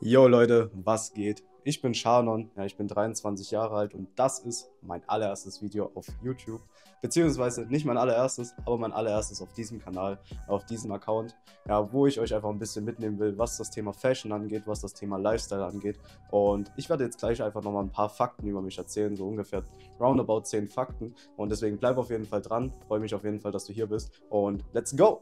Yo Leute, was geht? Ich bin Shannon, ja, ich bin 23 Jahre alt und das ist mein allererstes Video auf YouTube. Beziehungsweise nicht mein allererstes, aber mein allererstes auf diesem Kanal, auf diesem Account, ja, wo ich euch einfach ein bisschen mitnehmen will, was das Thema Fashion angeht, was das Thema Lifestyle angeht. Und ich werde jetzt gleich einfach nochmal ein paar Fakten über mich erzählen, so ungefähr roundabout 10 Fakten. Und deswegen bleib auf jeden Fall dran, freue mich auf jeden Fall, dass du hier bist und let's go!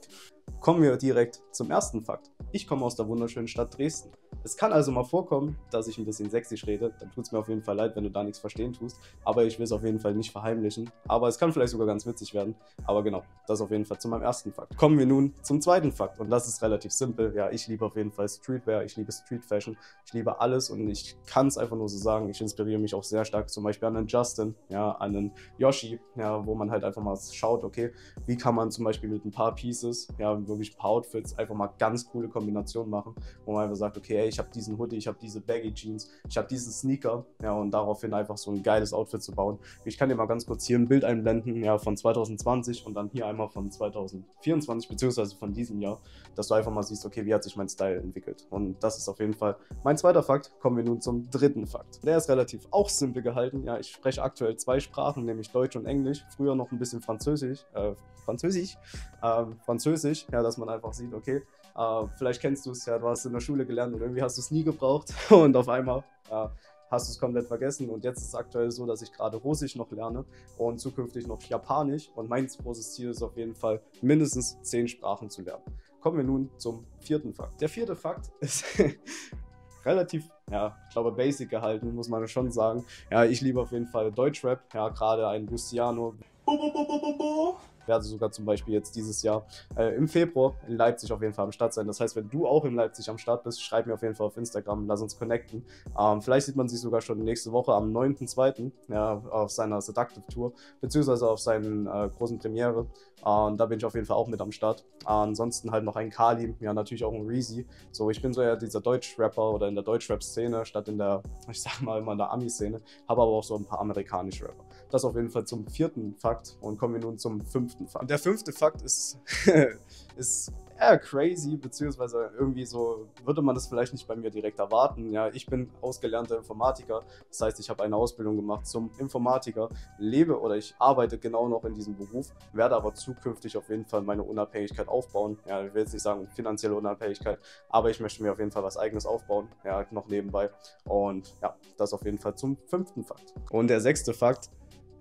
Kommen wir direkt zum ersten Fakt. Ich komme aus der wunderschönen Stadt Dresden. Es kann also mal vorkommen, dass ich ein bisschen sächsisch rede. Dann tut es mir auf jeden Fall leid, wenn du da nichts verstehen tust. Aber ich will es auf jeden Fall nicht verheimlichen. Aber es kann vielleicht sogar ganz witzig werden. Aber genau, das auf jeden Fall zu meinem ersten Fakt. Kommen wir nun zum zweiten Fakt. Und das ist relativ simpel. Ja, ich liebe auf jeden Fall Streetwear. Ich liebe Street Fashion. Ich liebe alles und ich kann es einfach nur so sagen. Ich inspiriere mich auch sehr stark zum Beispiel an einen Justin, ja, an einen Yoshi, ja, wo man halt einfach mal schaut, okay, wie kann man zum Beispiel mit ein paar Pieces, ja, wirklich ein paar Outfits einfach mal ganz coole Kombinationen machen, wo man einfach sagt, okay, ey, ich habe diesen Hoodie, ich habe diese Baggy Jeans, ich habe diesen Sneaker, ja, und daraufhin einfach so ein geiles Outfit zu bauen. Ich kann dir mal ganz kurz hier ein Bild einblenden, ja, von 2020 und dann hier einmal von 2024, beziehungsweise von diesem Jahr, dass du einfach mal siehst, okay, wie hat sich mein Style entwickelt. Und das ist auf jeden Fall mein zweiter Fakt. Kommen wir nun zum dritten Fakt. Der ist relativ auch simpel gehalten, ja, ich spreche aktuell 2 Sprachen, nämlich Deutsch und Englisch, früher noch ein bisschen Französisch, ja, dass man einfach sieht, okay, vielleicht kennst du es, ja, du hast in der Schule gelernt und irgendwie hast du es nie gebraucht und auf einmal hast du es komplett vergessen und jetzt ist es aktuell so, dass ich gerade Russisch noch lerne und zukünftig noch Japanisch und mein großes Ziel ist auf jeden Fall, mindestens 10 Sprachen zu lernen. Kommen wir nun zum vierten Fakt. Der vierte Fakt ist relativ, ja, ich glaube basic gehalten, muss man schon sagen. Ja, ich liebe auf jeden Fall Deutschrap, ja, gerade ein Luciano. Werde sogar zum Beispiel jetzt dieses Jahr im Februar in Leipzig auf jeden Fall am Start sein. Das heißt, wenn du auch in Leipzig am Start bist, schreib mir auf jeden Fall auf Instagram, lass uns connecten. Vielleicht sieht man sich sogar schon nächste Woche am 9.2. ja, auf seiner Seductive Tour, beziehungsweise auf seinen großen Premiere. Da bin ich auf jeden Fall auch mit am Start. Ansonsten halt noch ein Kali, ja, natürlich auch ein Reezy. So, ich bin so eher dieser Deutsch-Rapper oder in der Deutsch-Rap-Szene statt in der, ich sag mal immer in der Ami-Szene, habe aber auch so ein paar amerikanische Rapper. Das auf jeden Fall zum vierten Fakt und kommen wir nun zum fünften Fakt. Der fünfte Fakt ist, ist eher crazy, beziehungsweise irgendwie so würde man das vielleicht nicht bei mir direkt erwarten. Ja, ich bin ausgelernter Informatiker, das heißt, ich habe eine Ausbildung gemacht zum Informatiker, lebe oder ich arbeite genau noch in diesem Beruf, werde aber zukünftig auf jeden Fall meine Unabhängigkeit aufbauen. Ja, ich will jetzt nicht sagen finanzielle Unabhängigkeit, aber ich möchte mir auf jeden Fall was Eigenes aufbauen, ja, noch nebenbei. Und ja, das auf jeden Fall zum fünften Fakt. Und der sechste Fakt,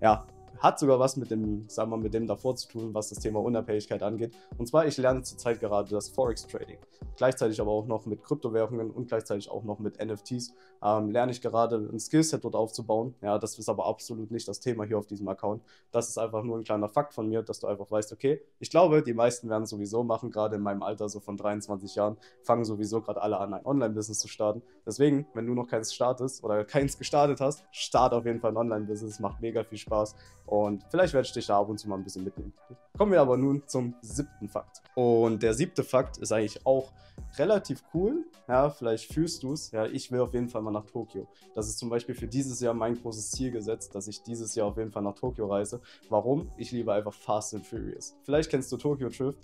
ja, hat sogar was mit dem, sagen wir mal, mit dem davor zu tun, was das Thema Unabhängigkeit angeht. Und zwar, ich lerne zurzeit gerade das Forex-Trading. Gleichzeitig aber auch noch mit Kryptowährungen und gleichzeitig auch noch mit NFTs lerne ich gerade ein Skillset dort aufzubauen. Ja, das ist aber absolut nicht das Thema hier auf diesem Account. Das ist einfach nur ein kleiner Fakt von mir, dass du einfach weißt, okay, ich glaube, die meisten werden es sowieso machen, gerade in meinem Alter so von 23 Jahren, fangen sowieso gerade alle an, ein Online-Business zu starten. Deswegen, wenn du noch keins startest oder keins gestartet hast, start auf jeden Fall ein Online-Business, macht mega viel Spaß. Und vielleicht werde ich dich da ab und zu mal ein bisschen mitnehmen. Kommen wir aber nun zum siebten Fakt. Und der siebte Fakt ist eigentlich auch relativ cool. Ja, vielleicht fühlst du es. Ja, ich will auf jeden Fall mal nach Tokio. Das ist zum Beispiel für dieses Jahr mein großes Ziel gesetzt, dass ich dieses Jahr auf jeden Fall nach Tokio reise. Warum? Ich liebe einfach Fast and Furious. Vielleicht kennst du Tokyo Drift.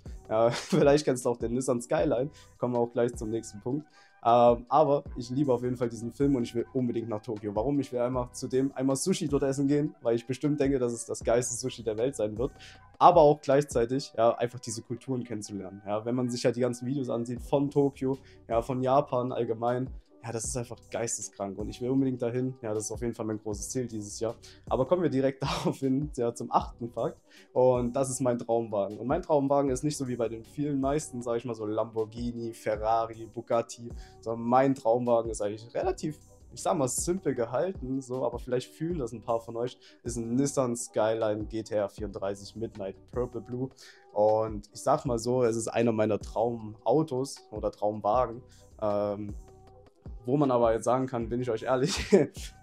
Vielleicht kennst du auch den Nissan Skyline. Kommen wir auch gleich zum nächsten Punkt. Aber ich liebe auf jeden Fall diesen Film und ich will unbedingt nach Tokio. Warum? Ich will einmal Sushi dort essen gehen, weil ich bestimmt denke, dass es das geilste Sushi der Welt sein wird. Aber auch gleichzeitig, ja, einfach diese Kulturen kennenzulernen. Ja, wenn man sich halt die ganzen Videos ansieht von Tokio, ja, von Japan allgemein, ja, das ist einfach geisteskrank und ich will unbedingt dahin. Ja, das ist auf jeden Fall mein großes Ziel dieses Jahr. Aber kommen wir direkt darauf hin, ja, zum achten Fakt. Und das ist mein Traumwagen. Und mein Traumwagen ist nicht so wie bei den vielen meisten, sage ich mal so Lamborghini, Ferrari, Bugatti, sondern mein Traumwagen ist eigentlich relativ, ich sag mal, simpel gehalten, so, aber vielleicht fühlen das ein paar von euch, ist ein Nissan Skyline GTR 34 Midnight Purple Blue. Und ich sag mal so, es ist einer meiner Traumautos oder Traumwagen, wo man aber jetzt sagen kann, bin ich euch ehrlich,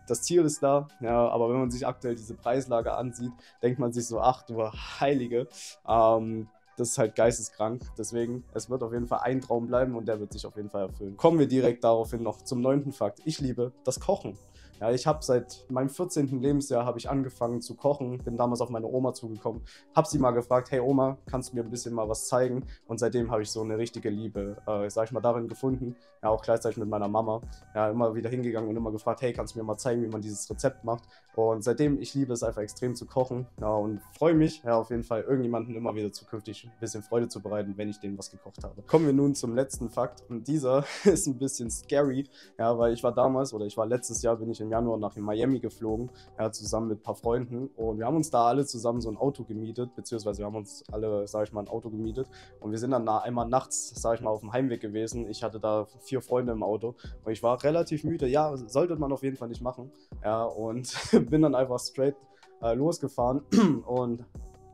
das Ziel ist da, ja, aber wenn man sich aktuell diese Preislage ansieht, denkt man sich so, ach du Heilige, das ist halt geisteskrank, deswegen, es wird auf jeden Fall ein Traum bleiben und der wird sich auf jeden Fall erfüllen. Kommen wir direkt daraufhin noch zum 9. Fakt, ich liebe das Kochen. Ja, ich habe seit meinem 14. Lebensjahr habe ich angefangen zu kochen, bin damals auf meine Oma zugekommen, habe sie mal gefragt, hey Oma, kannst du mir ein bisschen mal was zeigen? Und seitdem habe ich so eine richtige Liebe, sag ich mal, darin gefunden, ja, auch gleichzeitig mit meiner Mama, ja, immer wieder hingegangen und immer gefragt, hey, kannst du mir mal zeigen, wie man dieses Rezept macht? Und seitdem, ich liebe es einfach extrem zu kochen, ja, und freue mich, ja, auf jeden Fall irgendjemandem immer wieder zukünftig ein bisschen Freude zu bereiten, wenn ich denen was gekocht habe. Kommen wir nun zum letzten Fakt, und dieser ist ein bisschen scary, ja, weil ich war damals, oder ich war letztes Jahr, bin ich im Januar nach Miami geflogen, ja, zusammen mit ein paar Freunden, und wir haben uns da alle zusammen so ein Auto gemietet, beziehungsweise wir haben uns alle, sag ich mal, ein Auto gemietet, und wir sind dann einmal nachts, sag ich mal, auf dem Heimweg gewesen. Ich hatte da 4 Freunde im Auto und ich war relativ müde, ja, sollte man auf jeden Fall nicht machen, ja, und bin dann einfach straight losgefahren. Und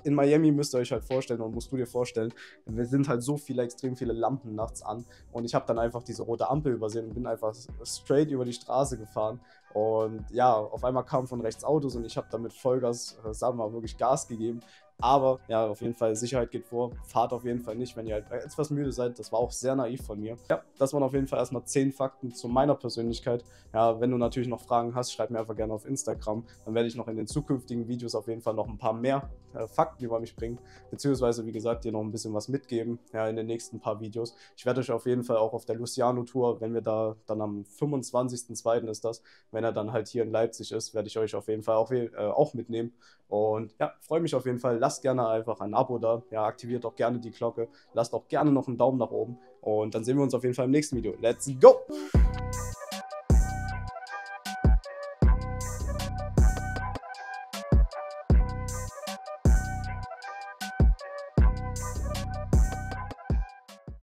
in Miami müsst ihr euch halt vorstellen, und musst du dir vorstellen, wir sind halt so viele, extrem viele Lampen nachts an, und ich habe dann einfach diese rote Ampel übersehen und bin einfach straight über die Straße gefahren. Und ja, auf einmal kamen von rechts Autos und ich habe damit Vollgas, sagen wir mal, wirklich Gas gegeben. Aber ja, auf jeden Fall, Sicherheit geht vor, fahrt auf jeden Fall nicht, wenn ihr halt etwas müde seid. Das war auch sehr naiv von mir. Ja, das waren auf jeden Fall erstmal 10 Fakten zu meiner Persönlichkeit. Ja, wenn du natürlich noch Fragen hast, schreib mir einfach gerne auf Instagram. Dann werde ich noch in den zukünftigen Videos auf jeden Fall noch ein paar mehr Fakten über mich bringen. Beziehungsweise, wie gesagt, dir noch ein bisschen was mitgeben, ja, in den nächsten paar Videos. Ich werde euch auf jeden Fall auch auf der Luciano-Tour, wenn wir da dann am 25.02. ist das, wenn er dann halt hier in Leipzig ist, werde ich euch auf jeden Fall auch mitnehmen. Und ja, freue mich auf jeden Fall. Lasst gerne einfach ein Abo da, ja, aktiviert auch gerne die Glocke, lasst auch gerne noch einen Daumen nach oben, und dann sehen wir uns auf jeden Fall im nächsten Video. Let's go!